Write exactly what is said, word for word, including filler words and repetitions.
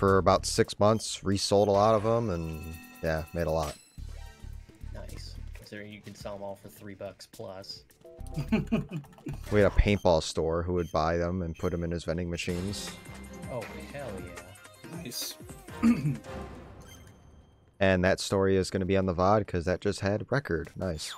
for about six months, resold a lot of them, and yeah, made a lot. Nice. Considering you can sell them all for three bucks plus. We had a paintball store who would buy them and put them in his vending machines. Oh, hell yeah. Nice. And that story is going to be on the V O D because that just had record. Nice.